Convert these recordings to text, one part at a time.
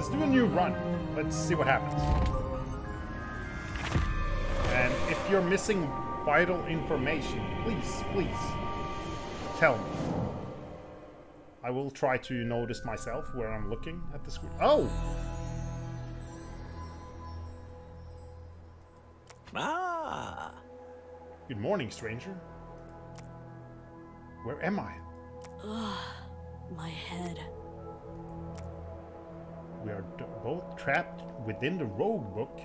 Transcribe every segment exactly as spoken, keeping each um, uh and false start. Let's do a new run. Let's see what happens. And if you're missing vital information, please, please, tell me. I will try to notice myself where I'm looking at the screen. Oh! Ah! Good morning, stranger. Where am I? Ugh, my head. We are both trapped within the Roguebook.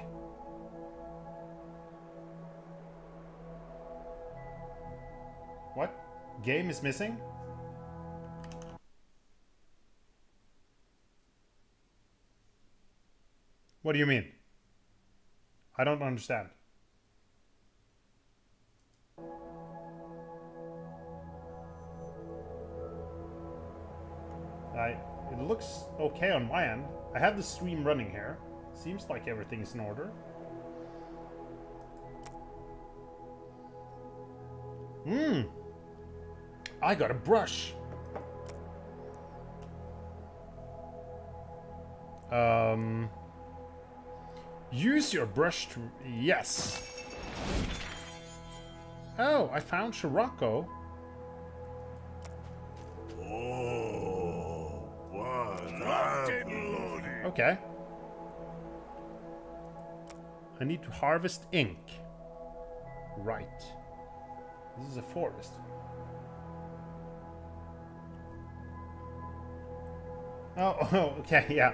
What? Game is missing? What do you mean? I don't understand. I, it looks okay on my end. I have the stream running here. Seems like everything's in order. Hmm. I got a brush. Um. Use your brush to... Yes. Oh, I found Sorocco. Okay. I need to harvest ink. Right. This is a forest. Oh, oh, okay, yeah.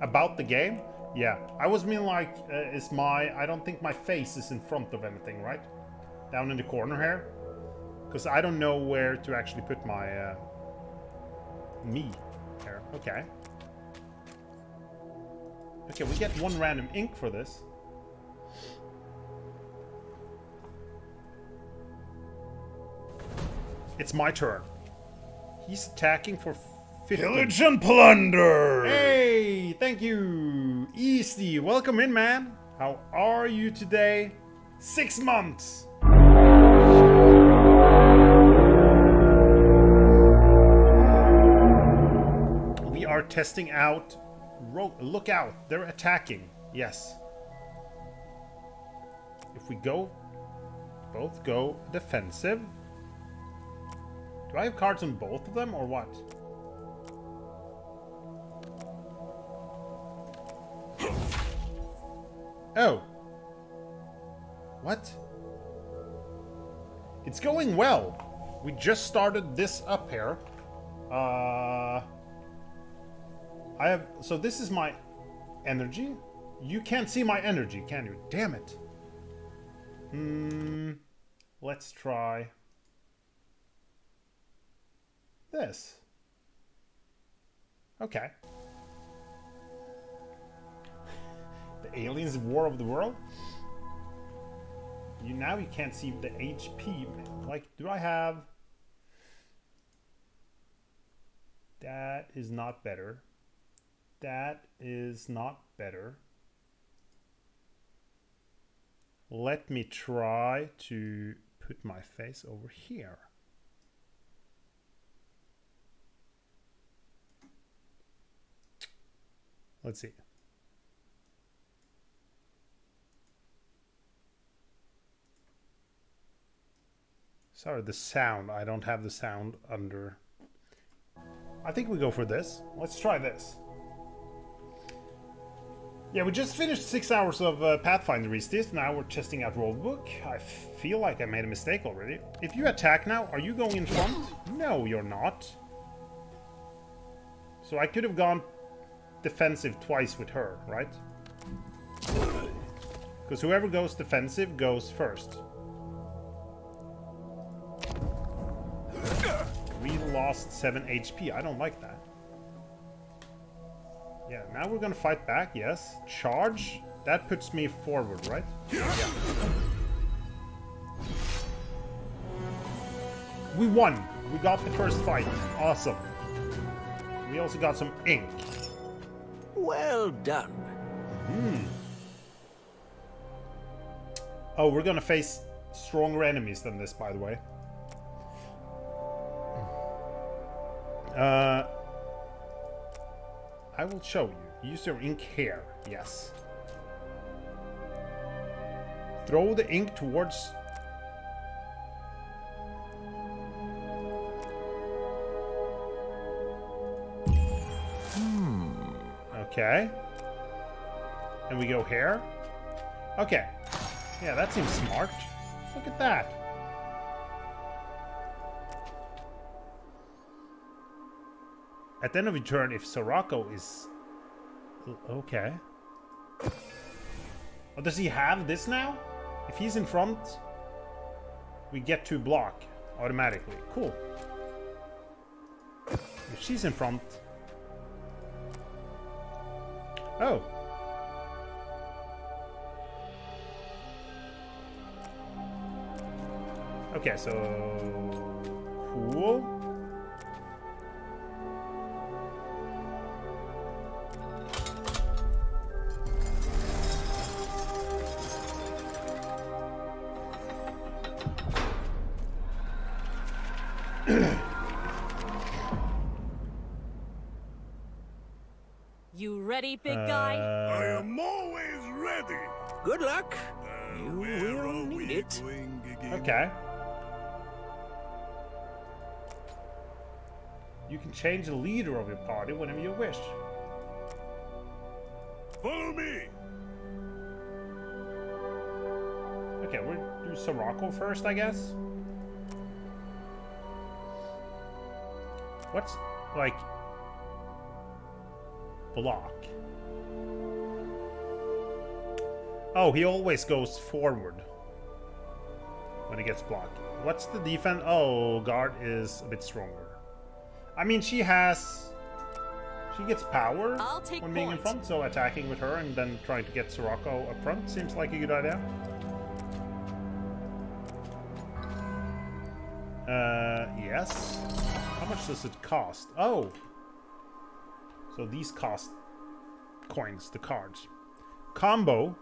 About the game? Yeah. I was mean like, uh, is my... I don't think my face is in front of anything, right? Down in the corner here? Because I don't know where to actually put my... Uh, me here. Okay. Okay, we get one random ink for this. It's my turn. He's attacking for fifty. Pillage and plunder! Hey! Thank you! Easy! Welcome in, man! How are you today? Six months! We are testing out... Look out! They're attacking. Yes. If we go... Both go defensive. Do I have cards on both of them, or what? Oh. What? It's going well. We just started this up here. Uh... I have... So this is my energy. You can't see my energy, can you? Damn it. Hmm... Let's try... This. Okay. The aliens war of the world? You now you can't see the H P. Like, do I have... That is not better. That is not better. Let me try to put my face over here. Let's see. Sorry, the sound. I don't have the sound under. I think we go for this. Let's try this. Yeah, we just finished six hours of uh, Pathfinder Resist. Now we're testing out Roguebook. I feel like I made a mistake already. If you attack now, are you going in front? No, you're not. So I could have gone... defensive twice with her, right? Because whoever goes defensive goes first. We lost seven H P. I don't like that. Yeah, now we're gonna fight back, yes. Charge. That puts me forward, right? Yeah. We won. We got the first fight. Awesome. We also got some ink. Well done. Mm. Oh, we're gonna face stronger enemies than this, by the way. Uh, I will show you. Use your ink here. Yes. Throw the ink towards... Hmm. Okay. And we go here. Okay. Yeah, that seems smart. Look at that. At the end of your turn, if Sorocco is... Okay. Oh, does he have this now? If he's in front, we get to block automatically. Cool. If she's in front... Oh. Okay, so... Cool. You ready, big uh, guy? I am always ready. Good luck. Uh, you will need it. Okay. You can change the leader of your party whenever you wish. Follow me. Okay, we'll do Sorocco first, I guess. What's, like, block? Oh, he always goes forward when he gets blocked. What's the defense? Oh, guard is a bit stronger. I mean, she has... She gets power when being in front, so attacking with her and then trying to get Sorocco up front seems like a good idea. Uh, yes. How much does it cost? Oh! So these cost coins, the cards. Combo.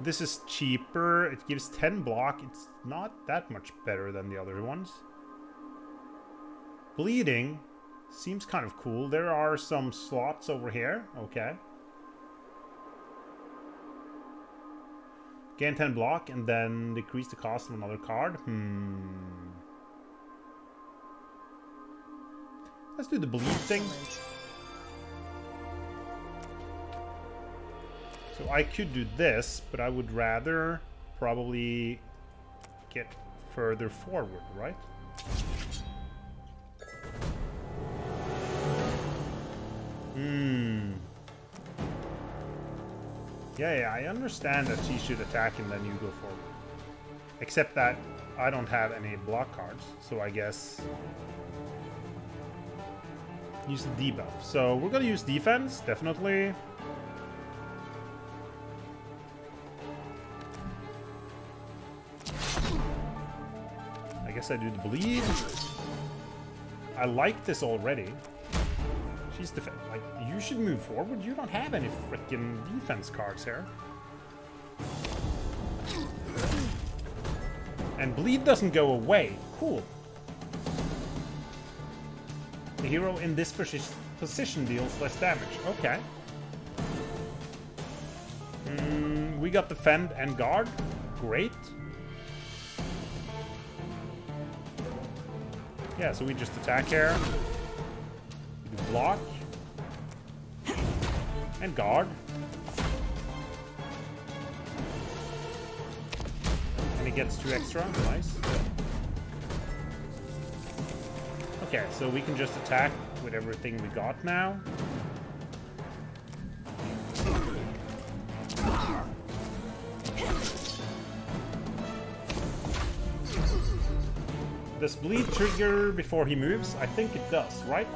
This is cheaper. It gives ten block. It's not that much better than the other ones. Bleeding seems kind of cool. There are some slots over here. Okay. Gain ten block and then decrease the cost of another card. Hmm. Let's do the bleed thing. So I could do this, but I would rather probably get further forward, right? Hmm. Yeah, yeah, I understand that she should attack and then you go forward. Except that I don't have any block cards, so I guess... Use the debuff. So we're gonna use defense, definitely. I guess I do the bleed. I like this already. She's defense. Like, you should move forward. You don't have any freaking defense cards here. And bleed doesn't go away. Cool. The hero in this position deals less damage. Okay. Mm, we got defend and guard. Great. Yeah, so we just attack here. Block. And guard. And he gets two extra. Nice. Okay, so we can just attack with everything we got now. Does bleed trigger before he moves? I think it does, right?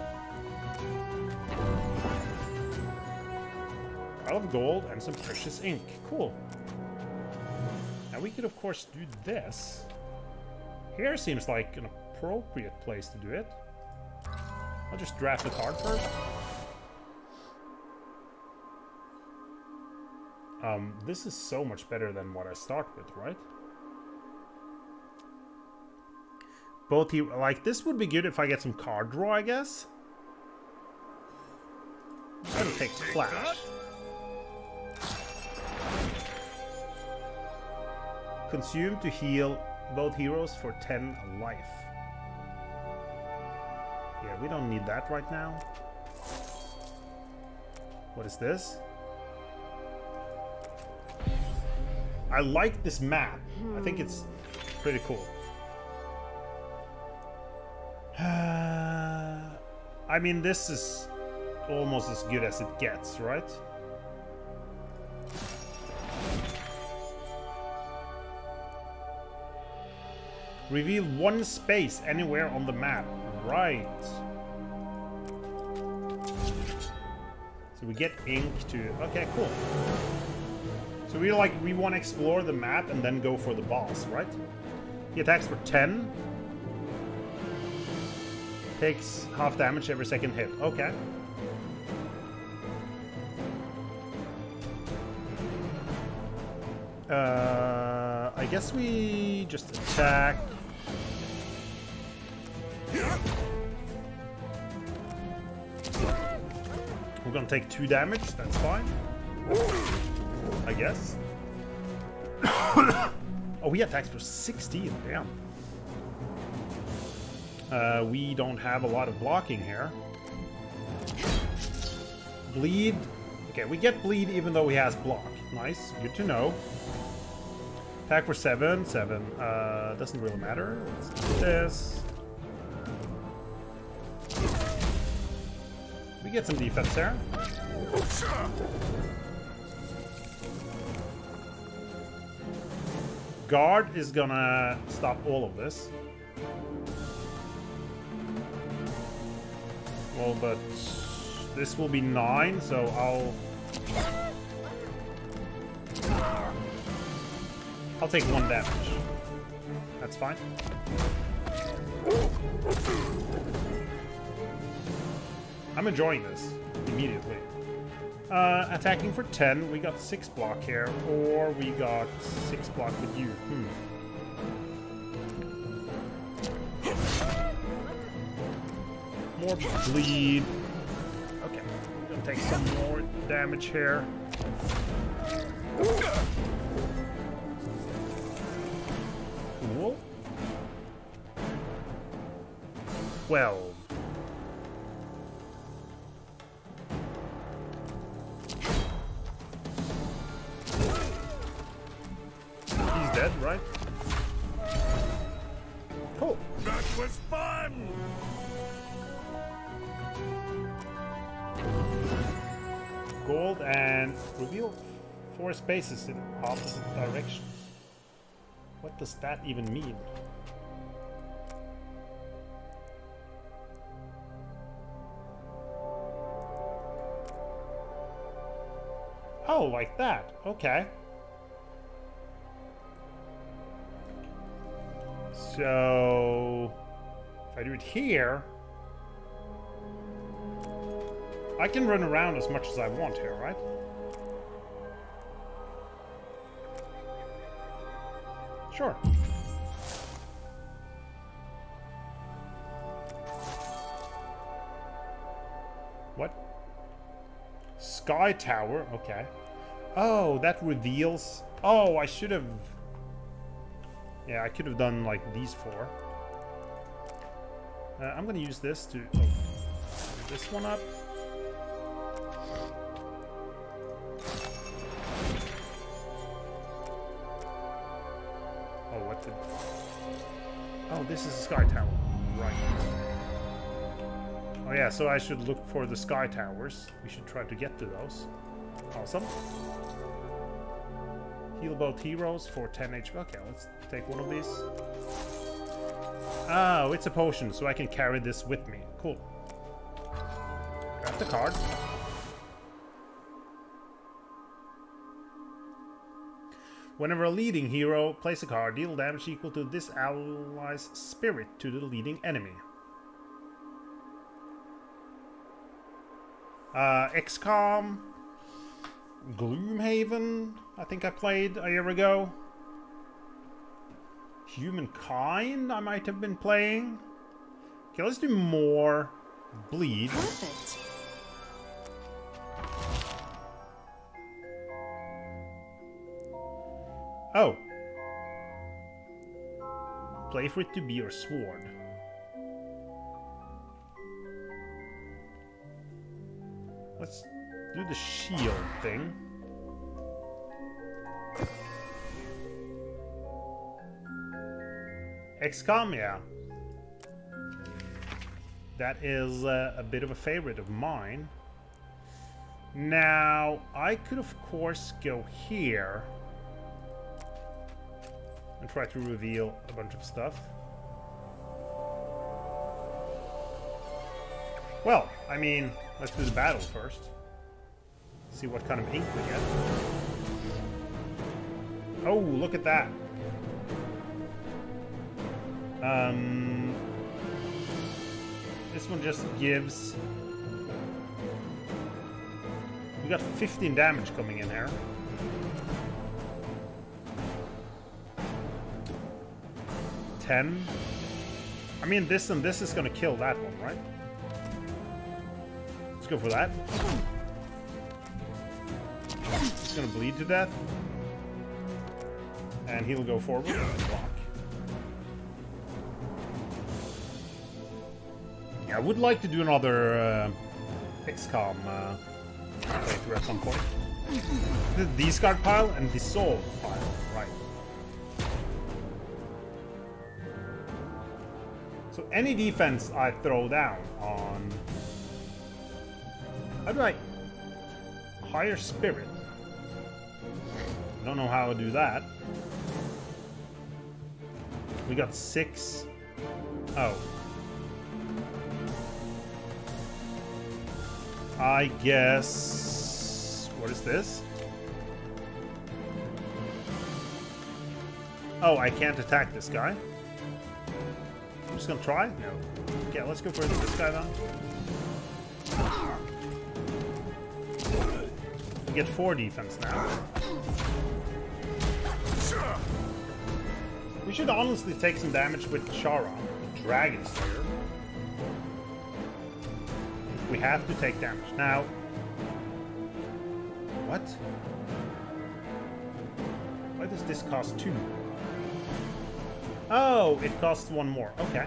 I love gold and some precious ink. Cool. Now we could, of course, do this. Here seems like an appropriate place to do it. I'll just draft the card first. Um, this is so much better than what I start with, right? Both he like this would be good if I get some card draw, I guess. Take Flash. Consume to heal both heroes for ten life. Yeah, we don't need that right now. What is this? I like this map. I think it's pretty cool. Uh, I mean, this is almost as good as it gets, right? Reveal one space anywhere on the map. Right. So we get ink to... Okay, cool. So we like we want to explore the map and then go for the boss, right? He attacks for ten. Takes half damage every second hit. Okay. Uh, I guess we just attack. We're gonna take two damage, that's fine. I guess. Oh, he attacks for sixteen, damn. Uh, we don't have a lot of blocking here. Bleed. Okay, we get bleed even though he has block. Nice, good to know. Attack for seven, seven. Uh, doesn't really matter. Let's do this. We get some defense there. Guard is gonna stop all of this. Well, but this will be nine, so I'll... I'll take one damage. That's fine. I'm enjoying this immediately. Uh, attacking for ten. We got six block here, or we got six block with you. Hmm. More bleed. Okay, I'm gonna take some more damage here. Cool. Well. He's dead, right? Cool. That was fun! Gold and reveal four spaces in opposite directions. What does that even mean? Oh, like that. Okay. So, if I do it here, I can run around as much as I want here, right? Sure. What? Sky Tower? Okay. Oh, that reveals... Oh, I should have... Yeah, I could have done, like, these four. Uh, I'm gonna use this to... Oh, this one up. Oh, what the... Oh, this is a Sky Tower. Right. Oh, yeah, so I should look for the Sky Towers. We should try to get to those. Awesome. Heal both heroes for ten H P. Okay, let's take one of these. Oh, it's a potion, so I can carry this with me. Cool. Grab the card. Whenever a leading hero plays a card, deal damage equal to this ally's spirit to the leading enemy. Uh, X COM. Gloomhaven, I think I played a year ago. Humankind, I might have been playing. Okay, let's do more bleed. Perfect. Oh. Play for it to be your sword. Let's do the shield thing. X COM, yeah. That is uh, a bit of a favorite of mine. Now, I could of course go here and try to reveal a bunch of stuff. Well, I mean, let's do the battle first. See what kind of ink we get. Oh, look at that. Um, this one just gives... We got fifteen damage coming in here. ten. I mean, this and this is gonna kill that one, right? Let's go for that. It's gonna bleed to death. And he'll go forward and block. Yeah, I would like to do another uh, X COM uh, playthrough at some point. The discard pile and dissolve pile, right. So any defense I throw down on... How do I... Higher Spirit? I don't know how I do that. We got six. Oh. I guess... What is this? Oh, I can't attack this guy. I'm just gonna try? No. Okay, let's go for this guy then. We get four defense now. We should honestly take some damage with Sharra, the Dragon Slayer. We have to take damage. Now... What? Why does this cost two? Oh, it costs one more. Okay.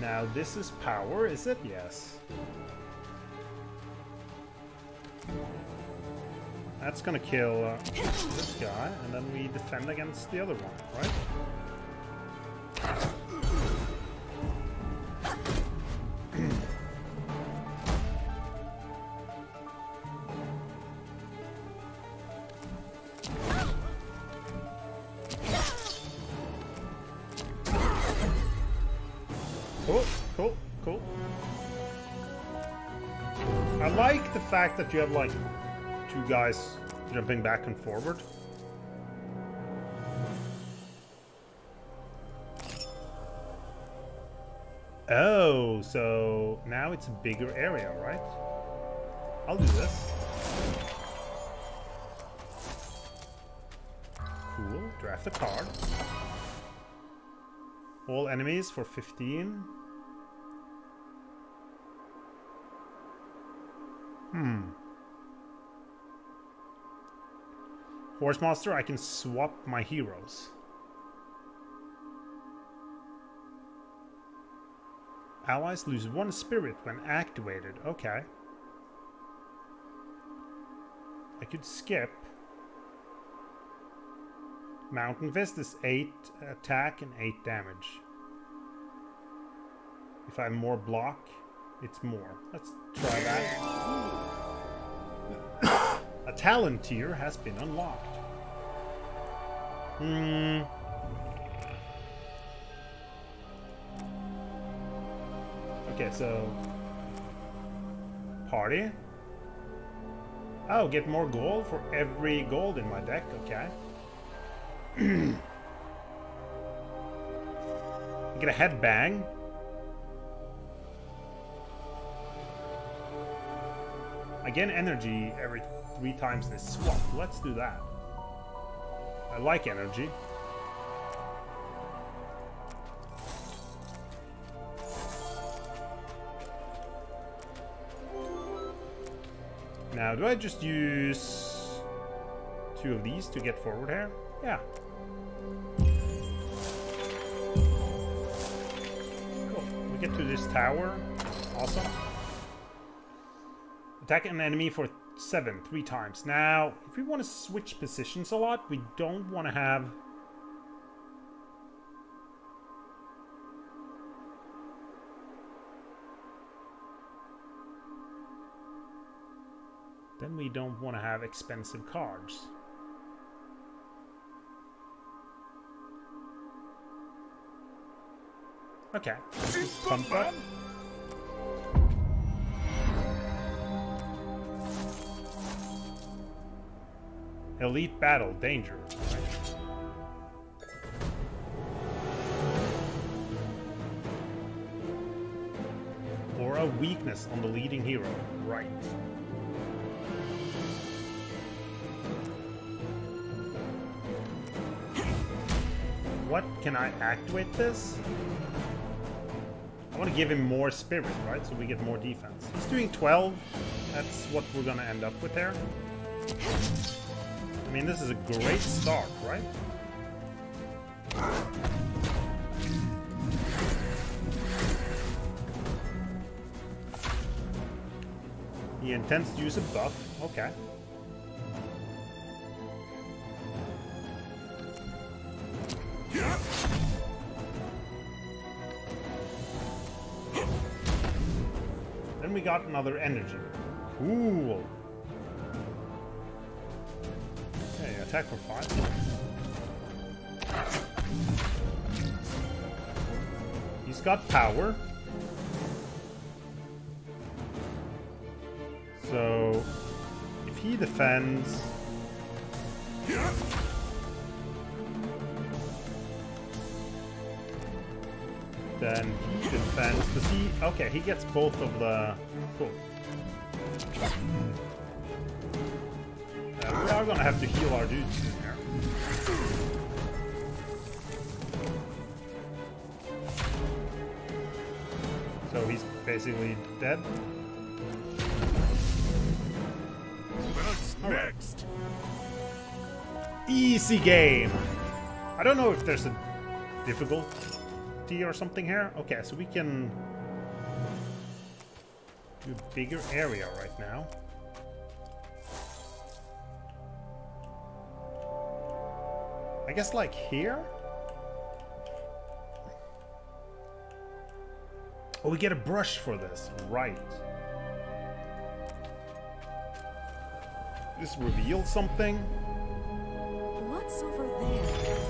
Now this is power, is it? Yes. That's gonna kill uh, this guy, and then we defend against the other one, right? Fact that you have like two guys jumping back and forward. Oh, so now it's a bigger area, right? I'll do this. Cool. Draft a card. All enemies for fifteen. Hmm. Horse monster, I can swap my heroes. Allies lose one spirit when activated. Okay. I could skip. Mountain Fist is eight attack and eight damage. If I have more block, it's more. Let's try that. A talent tier has been unlocked. Hmm. Okay, so... Party. Oh, get more gold for every gold in my deck. Okay. Get a headbang. Again, energy every three times this swap. Let's do that. I like energy. Now, do I just use two of these to get forward here? Yeah. Cool. We get to this tower. Awesome. Attack an enemy for seven, three times. Now, if we want to switch positions a lot, we don't want to have... Then we don't want to have expensive cards. Okay. Pump up. Elite battle danger. Right. Or a weakness on the leading hero. Right. What can I activate this? I want to give him more spirit, right? So we get more defense. He's doing twelve. That's what we're gonna end up with there. I mean, this is a great start, right? He intends to use a buff. Okay. Got another energy. Cool. Okay, attack for five. He's got power. So, if he defends... Then he defends. Does he? Okay, he gets both of the. Cool. Uh, we are gonna have to heal our dudes in here. So he's basically dead. What's next? Easy game. I don't know if there's a difficult. Or something here. Okay, so we can do a bigger area right now. I guess like here. Oh, we get a brush for this, right? This reveals something. What's over there?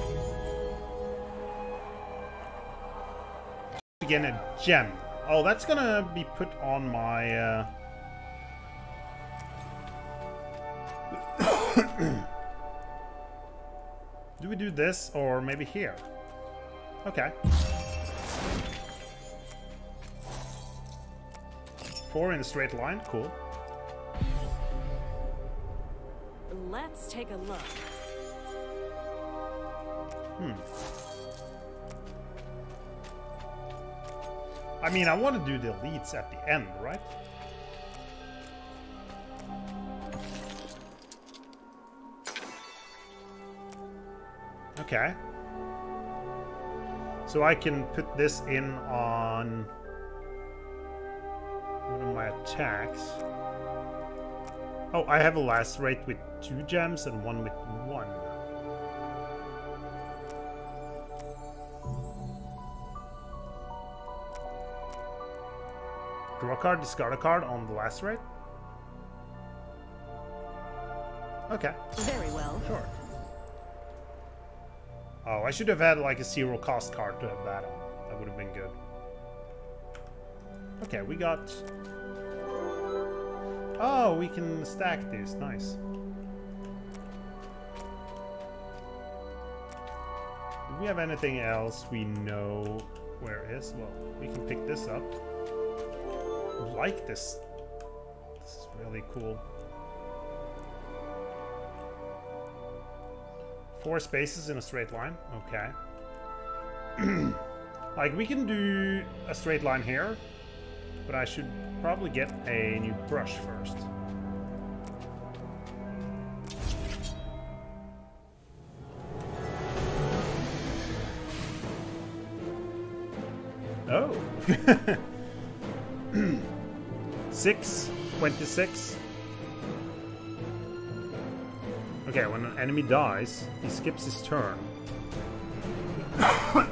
Again, a gem. Oh, that's gonna be put on my uh... Do we do this or maybe here? Okay, four in a straight line. Cool. Let's take a look. Hmm. I mean, I want to do the elites at the end, right? Okay. So I can put this in on one of my attacks. Oh, I have a lacerate with two gems and one with one. Draw a card, discard a card on the lacerate. Okay. Very well. Sure. Oh, I should have had like a zero cost card to have that on. That would have been good. Okay, we got... Oh, we can stack these. Nice. Do we have anything else we know where it is? Well, we can pick this up. Like this. This is really cool. Four spaces in a straight line. Okay. Like, we can do a straight line here, but I should probably get a new brush first. Oh. Six. Went to six. Okay, when an enemy dies, he skips his turn. The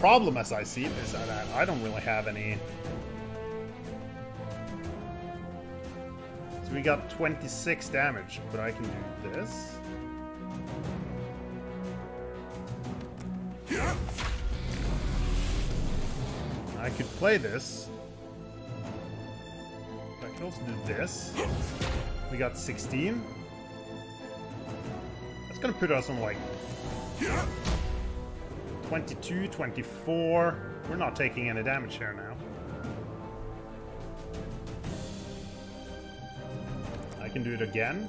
problem as I see it is that I don't really have any... So we got twenty-six damage, but I can do this. I could play this. I could also do this. We got sixteen. That's gonna put us on like twenty-two, twenty-four. We're not taking any damage here now. I can do it again.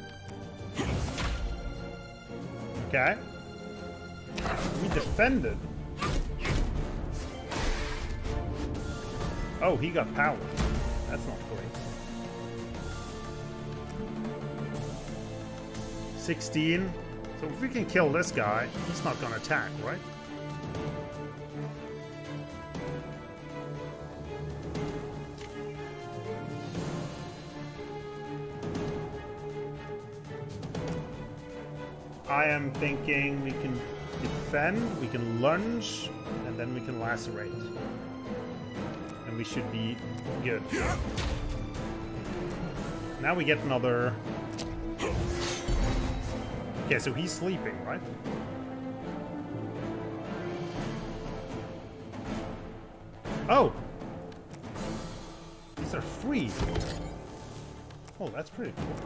Okay. We defended. Oh, he got power. That's not great. sixteen. So if we can kill this guy, he's not gonna attack, right? I am thinking we can defend, we can lunge, and then we can lacerate. We should be good. Now we get another... Okay, so he's sleeping, right? Oh! These are free! Oh, that's pretty cool.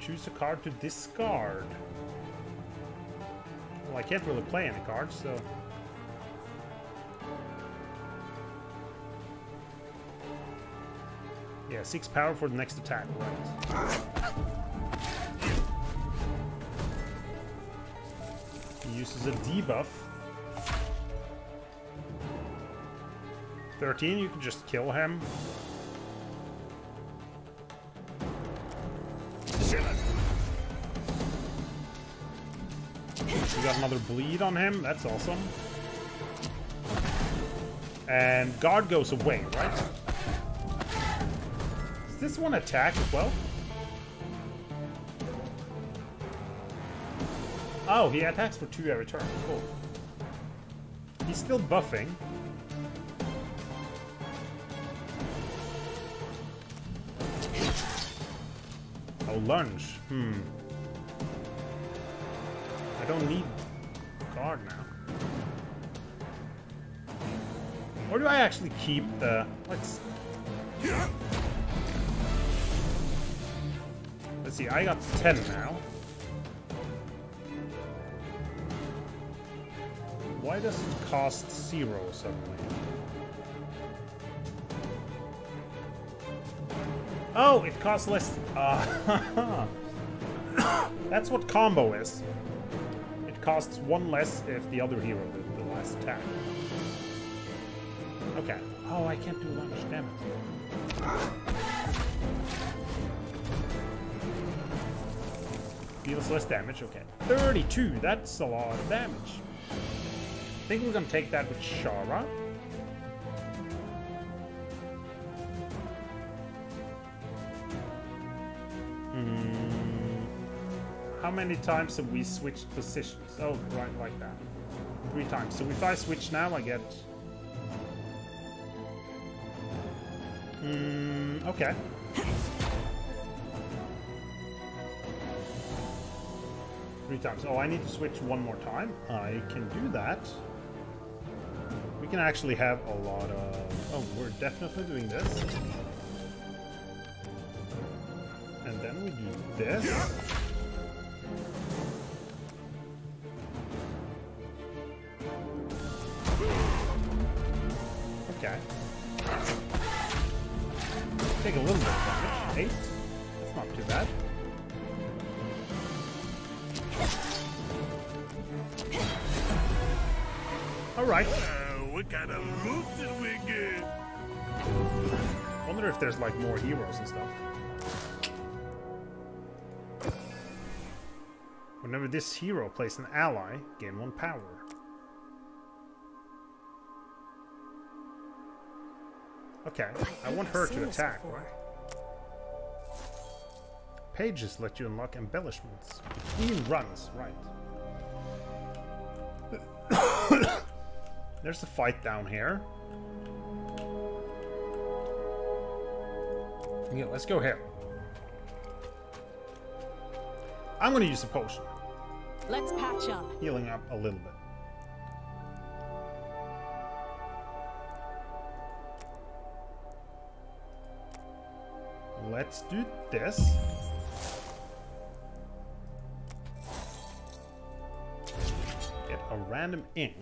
Choose a card to discard. Well, I can't really play any cards, so... Yeah, six power for the next attack, right? He uses a debuff. thirteen, you can just kill him. We got another bleed on him. That's awesome. And guard goes away, right? Does this one attack as well? Oh, he attacks for two every turn. Cool. He's still buffing. Oh, lunge. Hmm. I don't need guard now. Or do I actually keep the... Let's... Let's see, I got ten now. Why does it cost zero suddenly? Oh, it costs less... Uh, that's what combo is. Costs one less if the other hero did the last attack. Okay. Oh, I can't do lunge, damn it. Deals less damage, okay. thirty-two, that's a lot of damage. I think we're gonna take that with Sharra. How many times have we switched positions? Oh, right, like that. Three times. So if I switch now, I get... Mm, okay. Three times. Oh, I need to switch one more time. I can do that. We can actually have a lot of... Oh, we're definitely doing this. And then we do this. Okay. Take a little bit of damage. Eight. That's not too bad. Alright. Wow, what kind of move did we get? I wonder if there's like more heroes and stuff. Whenever this hero plays an ally, gain one power. Okay, I want her to attack, right? Pages let you unlock embellishments. He runs, right. There's the fight down here. Yeah, let's go here. I'm gonna use a potion. Let's patch up. Healing up a little bit. Let's do this. Get a random ink.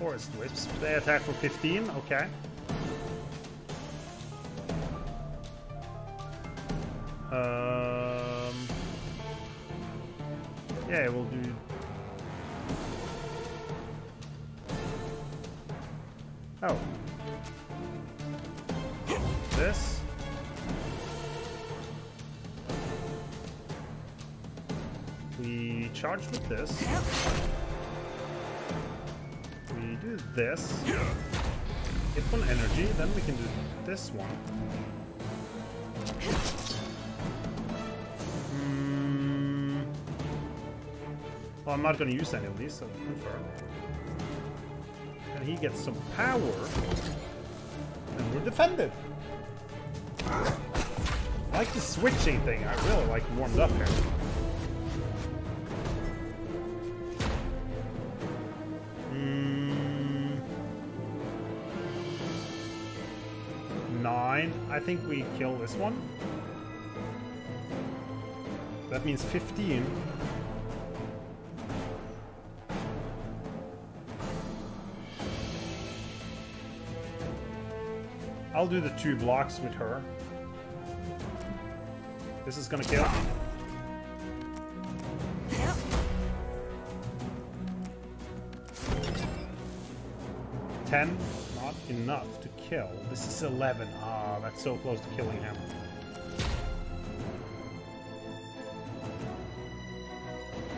Forest Whips. They attack for fifteen. Okay. Um. Yeah, we'll do. Oh. This. We charge with this. We do this. Get one energy, then we can do this one. Mm. Well, I'm not going to use any of these, so confirm. And he gets some power. And we're defended. I like the switching thing. I really like warmed up here. Nine. I think we kill this one. That means fifteen. I'll do the two blocks with her. This is gonna kill. ten. Not enough to kill. This is eleven. Ah, oh, that's so close to killing him.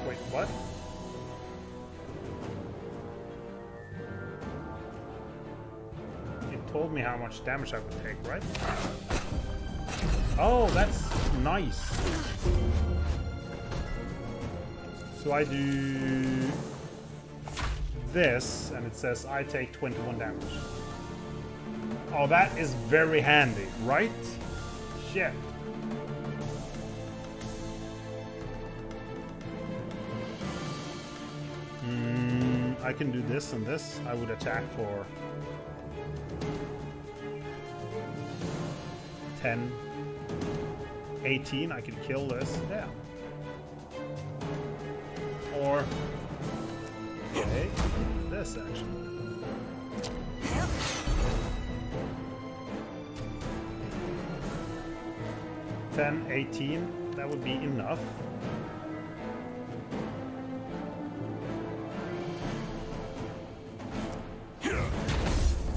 Wait, what? Told me how much damage I would take, right? Oh, that's nice. So I do this, and it says I take twenty-one damage. Oh, that is very handy, right? Shit. Mm, I can do this and this. I would attack for ten, eighteen, I could kill this, yeah. Or, okay, this actually. ten, eighteen, that would be enough.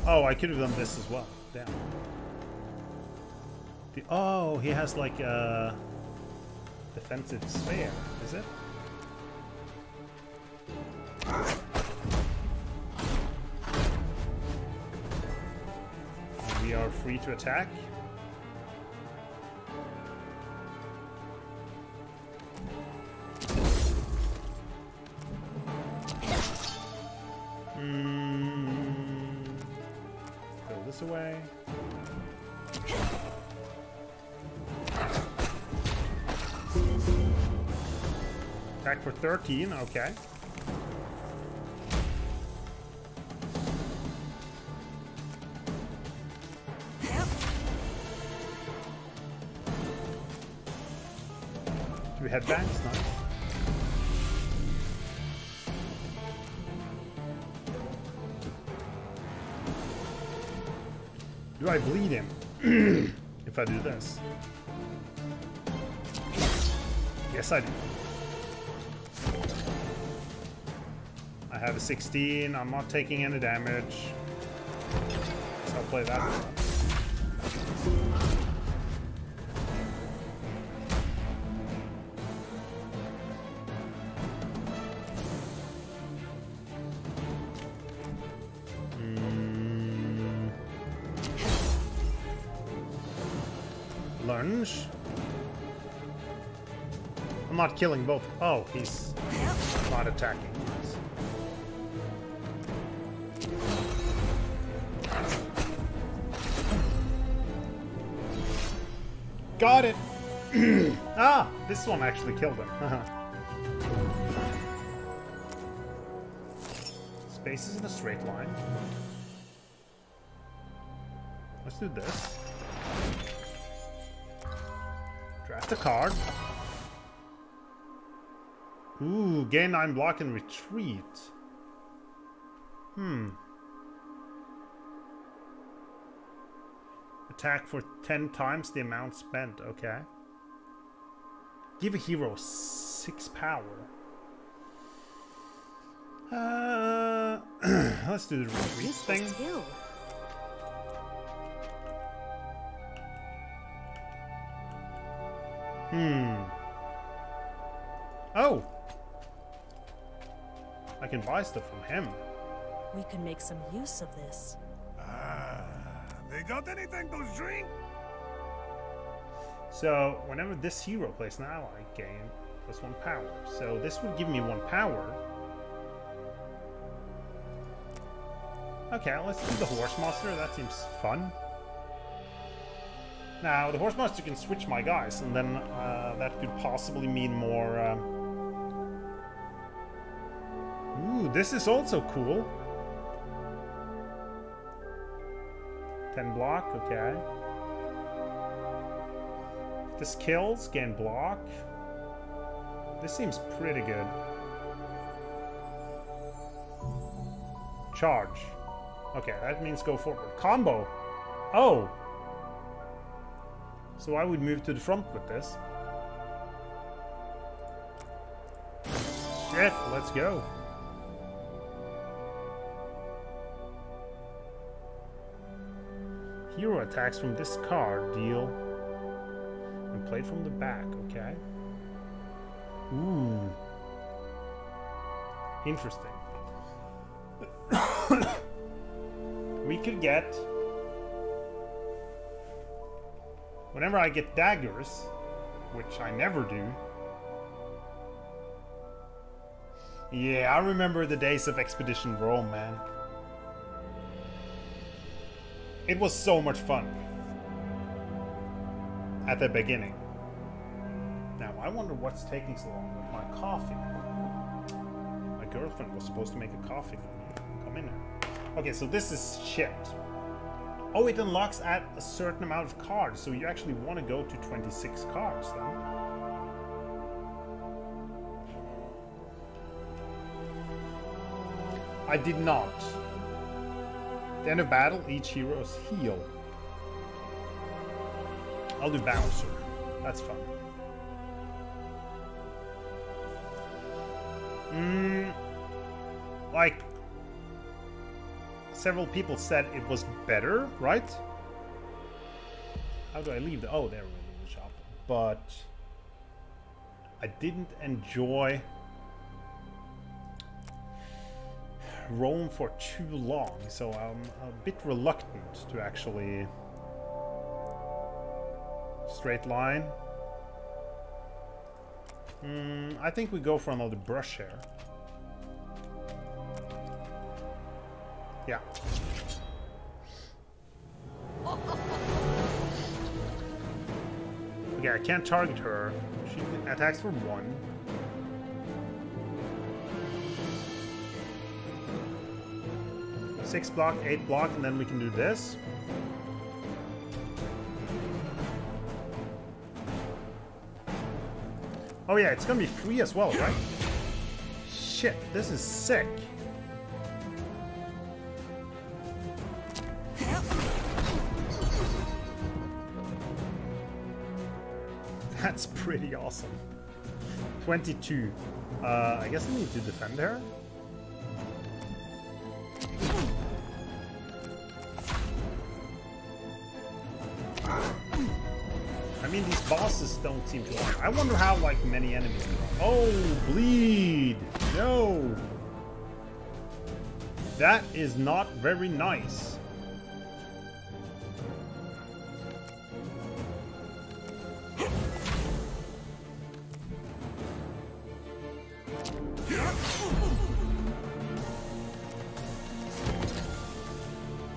Oh, I could have done this as well, damn. Oh, he has like a defensive sphere, is it? We are free to attack. Mm. Throw this away. Attack for thirteen, okay. Two headbands, nice. Do I bleed him if I do this? Yes, I do. I have a sixteen, I'm not taking any damage. So I'll play that. plunge. I'm not killing both. Oh, he's not attacking. Got it! Ah! This one actually killed him. Space is in a straight line. Let's do this. Draft a card. Ooh, gain nine block and retreat. Hmm. Attack for ten times the amount spent. Okay. Give a hero six power. Uh, let's do the retreat thing. Skill. Hmm. Oh. I can buy stuff from him. We can make some use of this. Ah. They got anything to drink? So, whenever this hero plays an ally, gain plus one power. So, this would give me one power. Okay, let's do the horse monster. That seems fun. Now, the horse monster can switch my guys, and then uh, that could possibly mean more... Um... Ooh, this is also cool. ten block, okay. This kills, gain block. This seems pretty good. Charge. Okay, that means go forward. Combo! Oh! So I would move to the front with this. Shit, let's go. Hero attacks from this card deal and played from the back, okay. Ooh. Interesting. We could get... Whenever I get daggers, which I never do... Yeah, I remember the days of Expedition Rome, man. It was so much fun at the beginning. Now, I wonder what's taking so long with my coffee. My girlfriend was supposed to make a coffee for me. Come in here. Okay, so this is shit. Oh, it unlocks at a certain amount of cards, so you actually want to go to twenty-six cards then. I did not. At the end of battle, each hero is healed. I'll do Bouncer. That's fun. Mm, like, several people said it was better, right? How do I leave the... Oh, there we go, the shop. But I didn't enjoy Rome for too long, so I'm a bit reluctant to actually straight line. Mm, I think we go for another brush here. Yeah. Okay, I can't target her. She attacks for one. Six block, eight block, and then we can do this. Oh yeah, it's gonna be free as well, right? Shit, this is sick. That's pretty awesome. twenty-two. Uh, I guess I need to defend her. I mean, these bosses don't seem to work. I wonder how, like, many enemies. Oh, bleed! No! That is not very nice.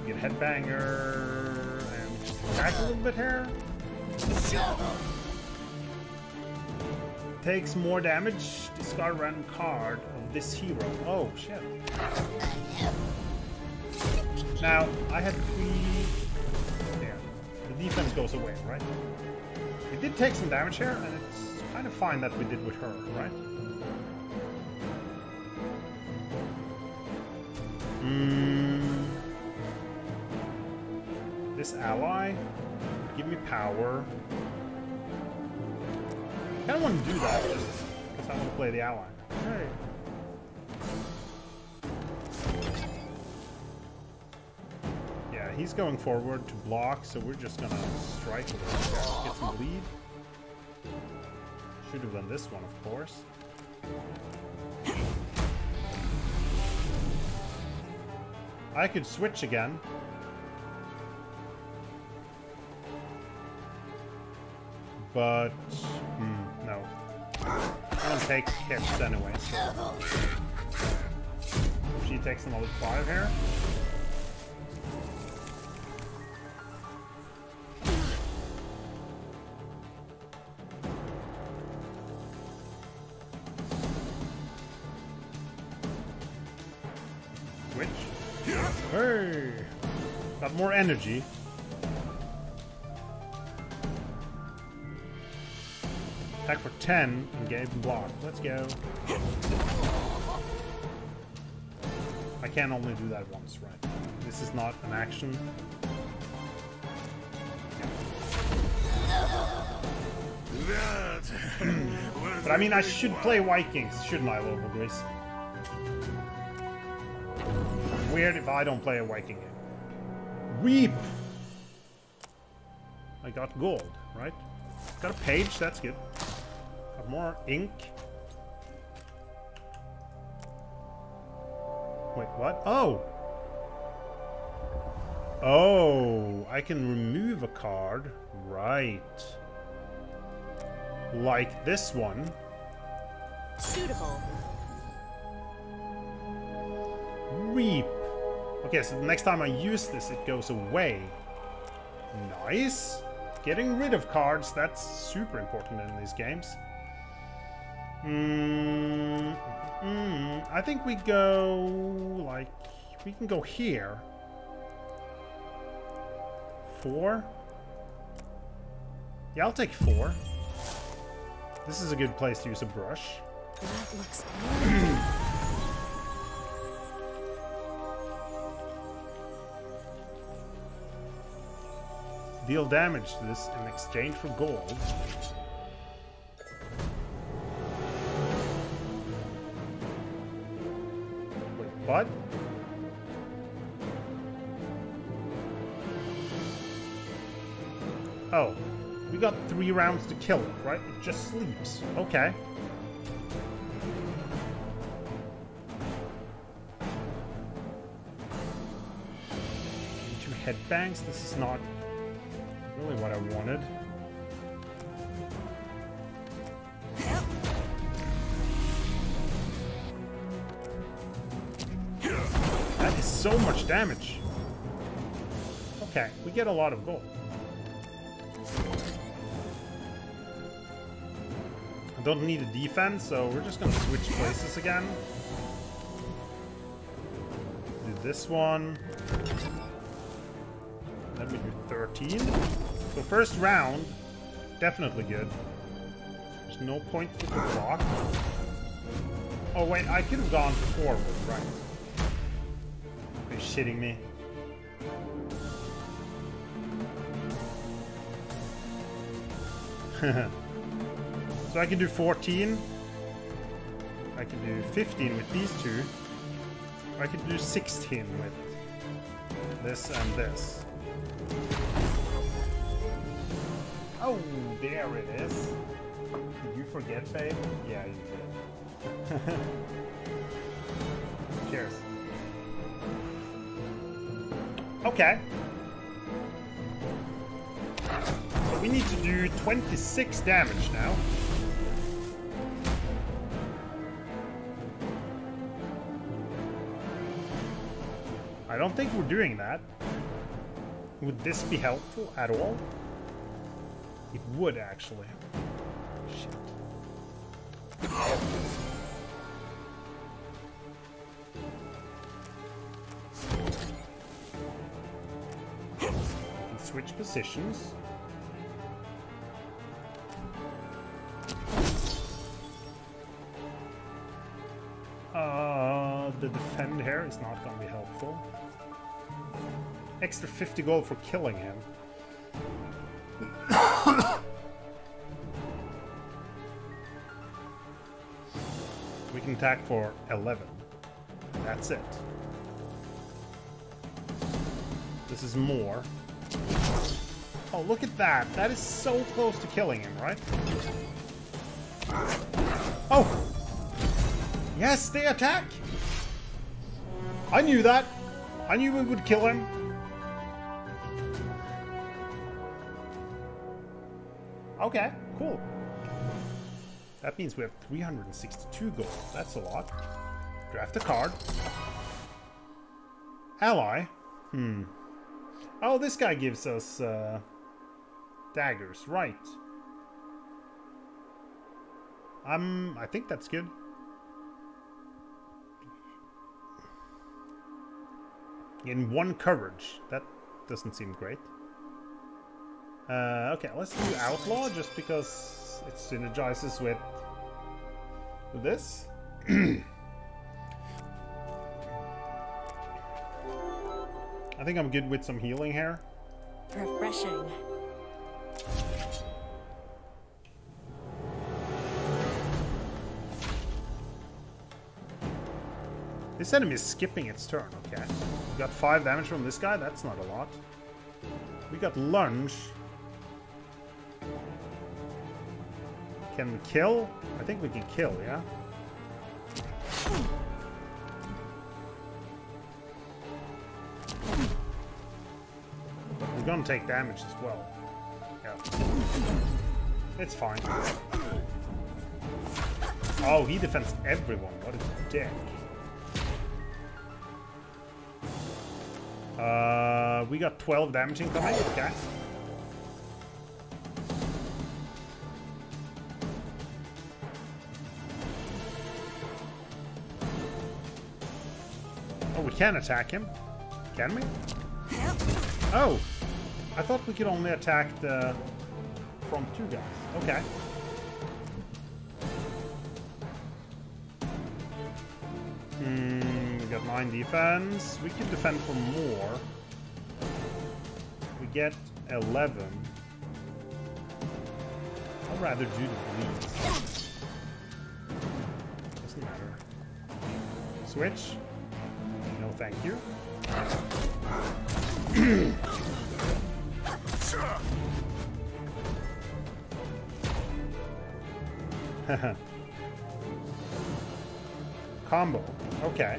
Get headbanger and back a little bit here. Takes more damage. Discard a random card of this hero. Oh shit. Now I have three. There. The defense goes away, right? We did take some damage here, and it's kind of fine that we did with her, right? Mm. This ally, give me power. I kind of want to do that just because I want to play the ally. Okay. Yeah, he's going forward to block, so we're just gonna strike with him. Get some lead. Should have done this one, of course. I could switch again. But mm, no. I don't take hits anyway, so she takes another five here. Switch. Hey! Got more energy. Attack for ten and gave block. Let's go. I can only do that once, right? This is not an action. But I mean, I should play Vikings, shouldn't I, Lobo Grace? Weird if I don't play a Viking game. Weep! I got gold, right? Got a page, that's good. More ink. Wait, what? Oh! Oh, I can remove a card. Right. Like this one. Suitable. Reap. Okay, so the next time I use this, it goes away. Nice. Getting rid of cards, that's super important in these games. Mm, mm, I think we go, like, we can go here. Four? Yeah, I'll take four. This is a good place to use a brush. That looks good. Deal damage to this in exchange for gold. Wait, what? Oh, we got three rounds to kill it, right? It just sleeps. Okay. Two headbangs. This is not really what I wanted. That is so much damage. Okay, we get a lot of gold. I don't need a defense, so we're just gonna switch places again. Do this one. Let me do thirteen. So first round, definitely good. There's no point to the block. Oh wait, I could have gone forward, right? Are you shitting me? So I can do fourteen. I can do fifteen with these two. I can do sixteen with this and this. Oh, there it is. Did you forget, babe? Yeah, you did. Cheers. Okay. So we need to do twenty-six damage now. I don't think we're doing that. Would this be helpful at all? It would, actually. Shit. And switch positions. Uh, the defend here is not going to be helpful. Extra fifty gold for killing him. We can attack for eleven. That's it. This is more. Oh, look at that. That is so close to killing him, right? Oh! Yes, they attack! I knew that. I knew we would kill him. Okay, cool. That means we have three hundred sixty-two gold. That's a lot. Draft a card. Ally. Hmm. Oh, this guy gives us uh, daggers, right? Um, I think that's good. In one coverage. That doesn't seem great. Uh, okay, let's do Outlaw, just because it synergizes with this. I think I'm good with some healing here. Refreshing. This enemy is skipping its turn, okay. We got five damage from this guy, that's not a lot. We got lunge. Can we kill? I think we can kill, yeah? We're gonna take damage as well. Yeah. It's fine. Oh, he defends everyone. What a dick. Uh, we got twelve damage incoming, okay. Oh, we can attack him. Can we? Oh! I thought we could only attack the... from two guys. Okay. Hmm... got nine defense. We can defend for more. We get eleven. I'd rather do the bleeds. Doesn't matter. Switch. No, thank you. Combo. Okay.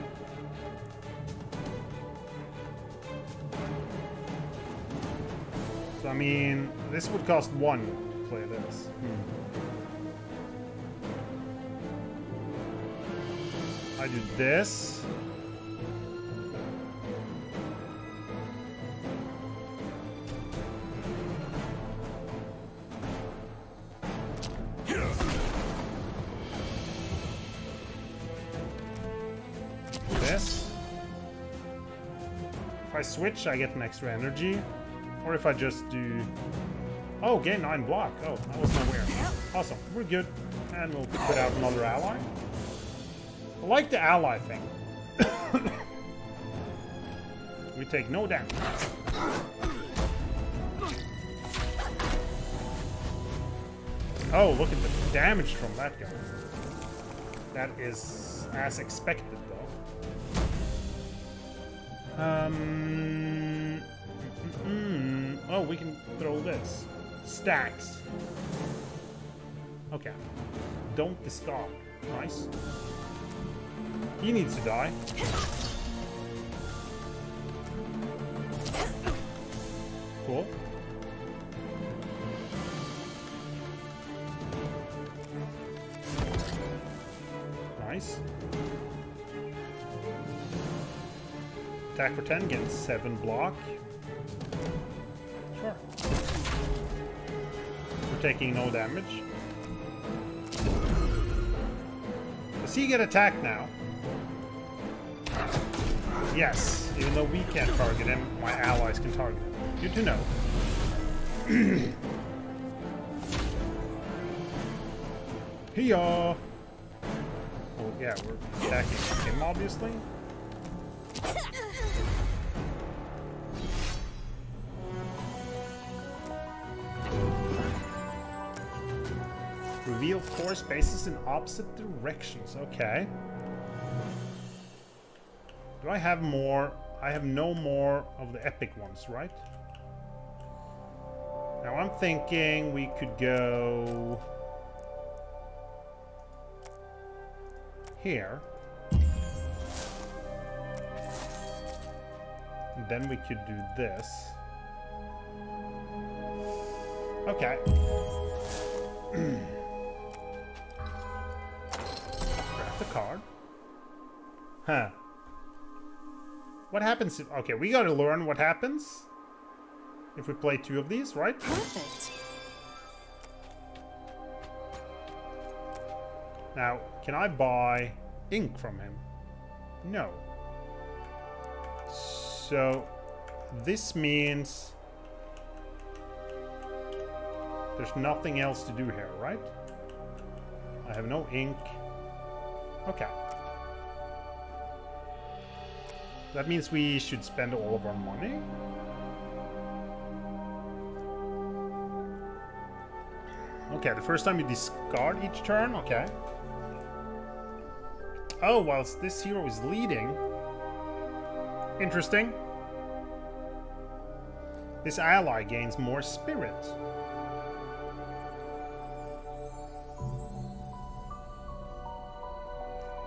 I mean, this would cost one to play this. Hmm. I do this. This. If I switch, I get an extra energy. Or if I just do... Oh, gain nine block. Oh, I was nowhere. Awesome. We're good. And we'll put out another ally. I like the ally thing. We take no damage. Oh, look at the damage from that guy. That is as expected, though. Um... Hmm. Oh, we can throw this. Stacks. Okay. Don't discard. Nice. He needs to die. Cool. Nice. attack for ten, against seven block. Sure. We're taking no damage. Does he get attacked now? Yes. Even though we can't target him, my allies can target him. Good to know. Hiya! Well, yeah, we're attacking him, obviously. Reveal four spaces in opposite directions. Okay. Do I have more? I have no more of the epic ones, right? Now I'm thinking we could go here. And then we could do this. Okay. Grab the card. Huh. What happens if... Okay, we gotta learn what happens if we play two of these, right? Perfect. Now, can I buy ink from him? No. So, this means there's nothing else to do here, right? I have no ink. Okay. That means we should spend all of our money. Okay, the first time you discard each turn, okay. Oh, whilst this hero is leading. Interesting. This ally gains more spirit.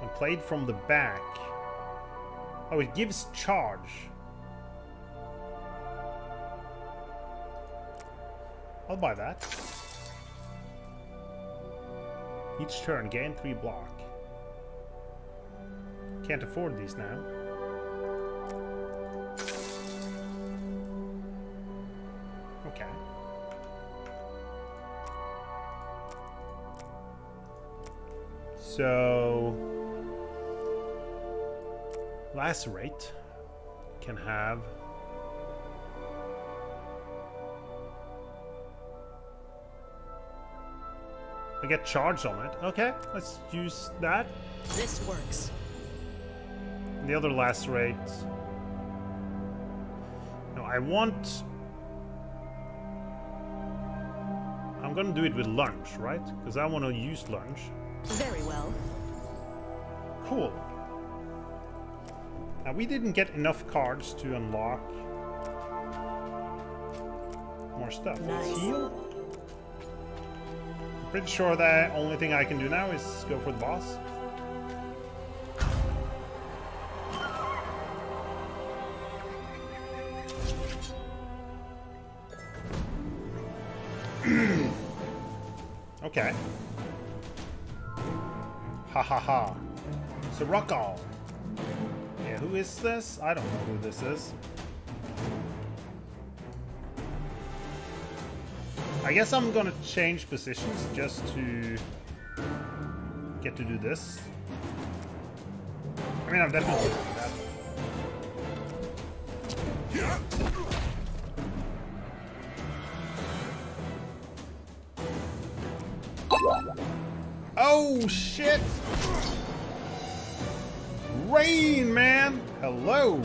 When played from the back. Oh, it gives charge. I'll buy that. Each turn, gain three block. Can't afford these now. Okay. So... Lacerate can have... I get charged on it. Okay, let's use that. This works. The other lacerate. No, I want... I'm gonna do it with lunge, right? Because I want to use lunge. Very well. Cool. Now, we didn't get enough cards to unlock more stuff. Nice. Let's heal. Pretty sure the only thing I can do now is go for the boss. Okay. Ha ha ha. Sorocco. Yeah, who is this? I don't know who this is. I guess I'm gonna change positions just to get to do this. I mean, I'm definitely doing that. Oh shit! Rain, man! Hello!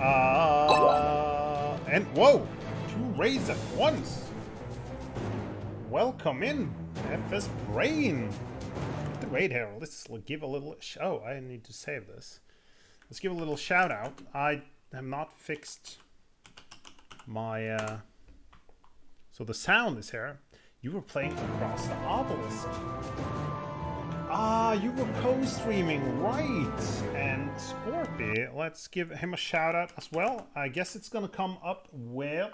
Uh, and whoa! Two raids at once! Welcome in, F S Brain. Get the raid here. Let's give a little. Sh oh, I need to save this. Let's give a little shout out. I have not fixed my. Uh... So the sound is here. You were playing Across the Obelisk. Ah, you were co-streaming, right? And Sporpy. Let's give him a shout out as well. I guess it's gonna come up with.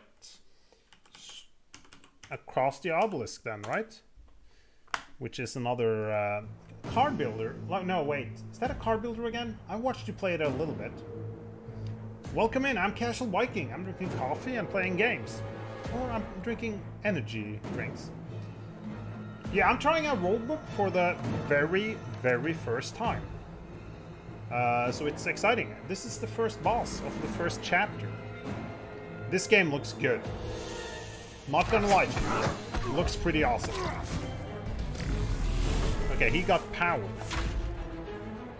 Across the Obelisk then, right? Which is another uh, card builder. No, wait. Is that a card builder again? I watched you play it a little bit. Welcome in, I'm Casual Viking. I'm drinking coffee and playing games. Or I'm drinking energy drinks. Yeah, I'm trying out Roguebook for the very, very first time. Uh, so it's exciting. This is the first boss of the first chapter. This game looks good. Not gonna lie to you. It looks pretty awesome. Okay, he got power.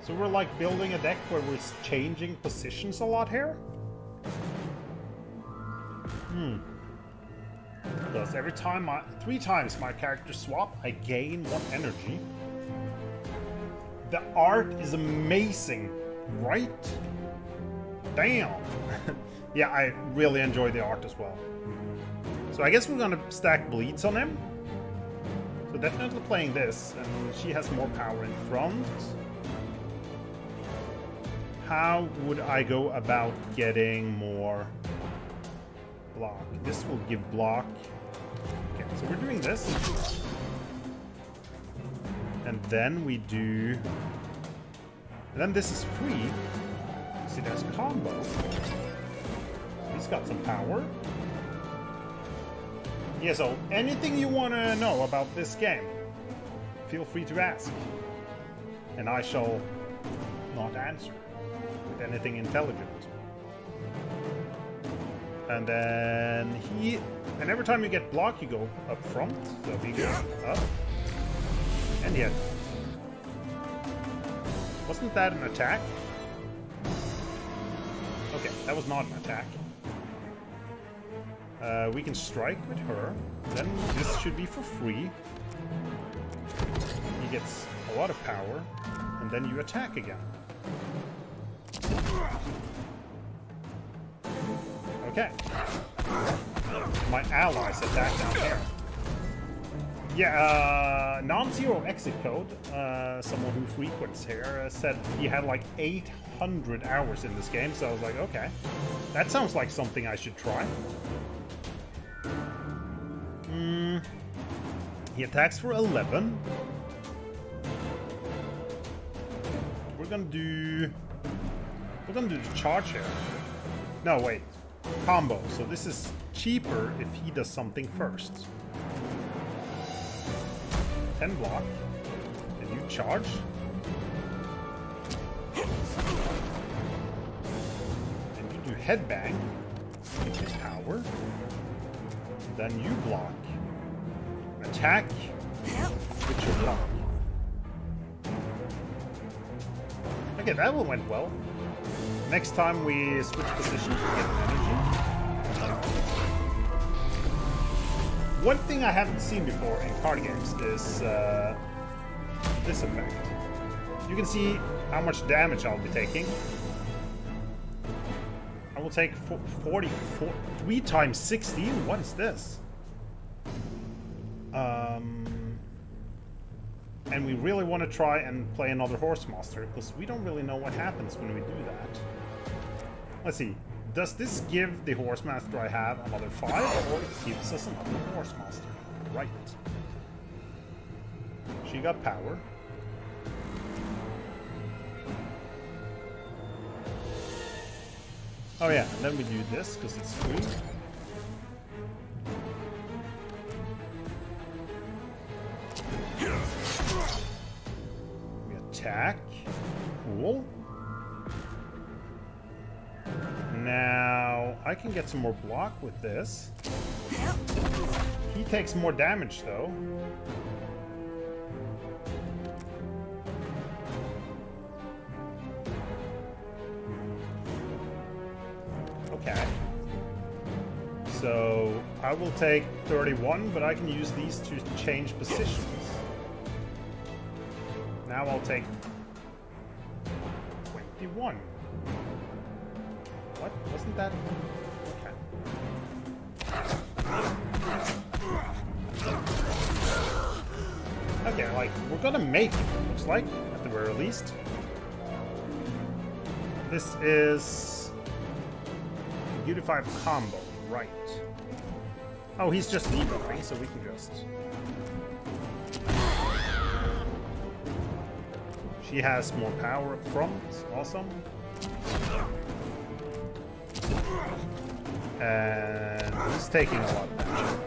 So we're like building a deck where we're changing positions a lot here? Hmm. Because every time my... Three times my character swap, I gain one energy. The art is amazing, right? Damn! Yeah, I really enjoy the art as well. So I guess we're gonna stack bleeds on him. So definitely playing this, and she has more power in front. How would I go about getting more block? This will give block. Okay, so we're doing this. And then we do... And then this is free. See, there's combo. He's got some power. Yeah, so anything you want to know about this game, feel free to ask. And I shall not answer with anything intelligent. And then he... And every time you get block, you go up front. So we go up. And yet, wasn't that an attack? Okay, that was not an attack. Uh, we can strike with her. Then this should be for free. He gets a lot of power, and then you attack again. Okay. My allies attack down there. Yeah, uh, non-zero exit code, uh, someone who frequents here, uh, said he had like eight hundred hours in this game, so I was like, okay, that sounds like something I should try. Mm, he attacks for eleven. We're gonna do... We're gonna do the charge here. No, wait. Combo, so this is cheaper if he does something first. ten block, and you charge. And you do headbang, which is power. Then you block. Attack, which you block. Okay, that one went well. Next time we switch positions, we get energy. One thing I haven't seen before in card games is uh, this effect. You can see how much damage I'll be taking. I will take forty-four, three times sixteen. What is this? Um, and we really want to try and play another horse monster because we don't really know what happens when we do that. Let's see. Does this give the horse master I have another five, or it gives us another horse master? Right. She got power. Oh yeah, and then we do this because it's free. We attack. Cool. Now, I can get some more block with this. He takes more damage, though. Okay. So, I will take thirty-one, but I can use these to change positions. Now I'll take twenty-one. What? Wasn't that... Okay. Okay, like, we're gonna make it, it looks like, at the very least. This is... Beautify combo, right. Oh, he's just debuffing, so we can just... She has more power up front, awesome. And this is taking a lot of damage.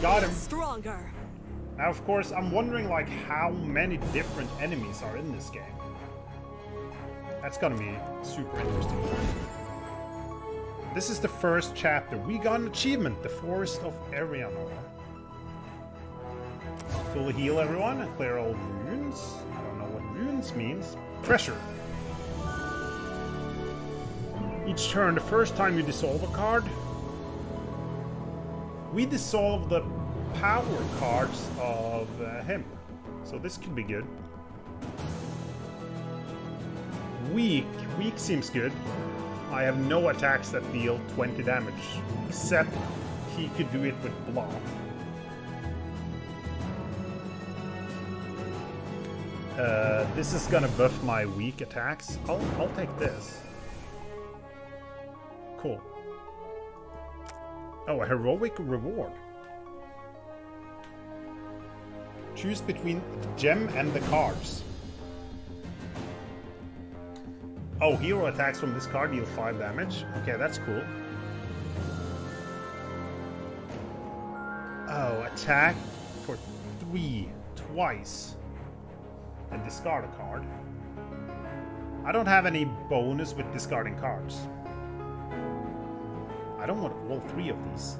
Got him. Stronger. Now, of course, I'm wondering like how many different enemies are in this game. That's gonna be super interesting. This is the first chapter. We got an achievement, the Forest of Ariana. Fully heal everyone and clear all wounds. I don't know what wounds means. Pressure. Each turn, the first time you dissolve a card, we dissolve the power cards of uh, him. So this could be good. Weak. Weak seems good. I have no attacks that deal twenty damage, except he could do it with block. Uh, this is gonna buff my weak attacks. I'll, I'll take this. Cool. Oh, a heroic reward. Choose between the gem and the cards. Oh, hero attacks from this card deal five damage. Okay, that's cool. Oh, attack for three twice. And discard a card. I don't have any bonus with discarding cards. I don't want all three of these.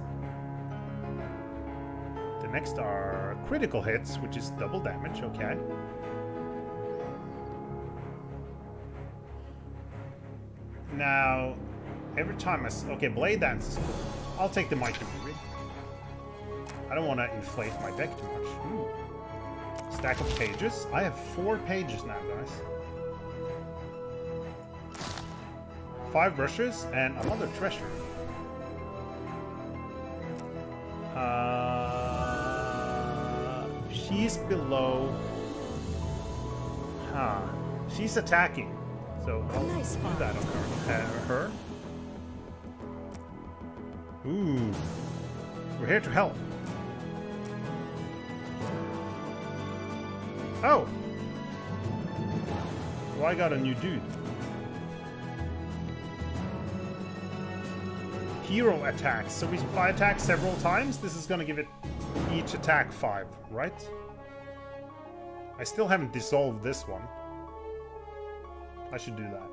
The next are critical hits, which is double damage, okay. Now, every time I... Okay, Blade Dance is cool. I'll take the Mighty Fury. I don't want to inflate my deck too much. Ooh. Stack of pages. I have four pages now, guys. Five brushes and another treasure. Uh, she's below. Huh. She's attacking. So I'll nice do that on her. her. Ooh. We're here to help. Oh! Well, I got a new dude. Hero attacks. So we I attack several times. This is gonna give it each attack five, right? I still haven't dissolved this one. I should do that.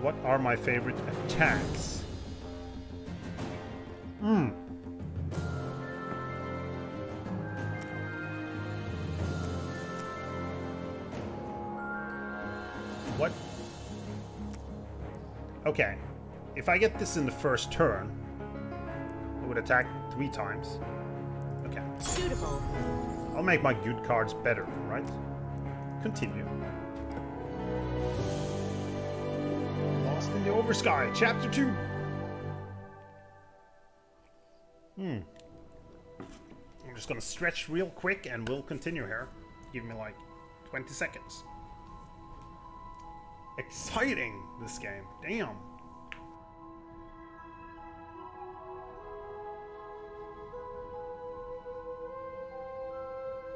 What are my favorite attacks? Hmm. What? Okay. If I get this in the first turn, I would attack three times. Okay. Suitable. I'll make my good cards better, right? Continue. Lost in the Oversky, Chapter two. Hmm. I'm just gonna stretch real quick and we'll continue here. Give me like twenty seconds. Exciting, this game. Damn.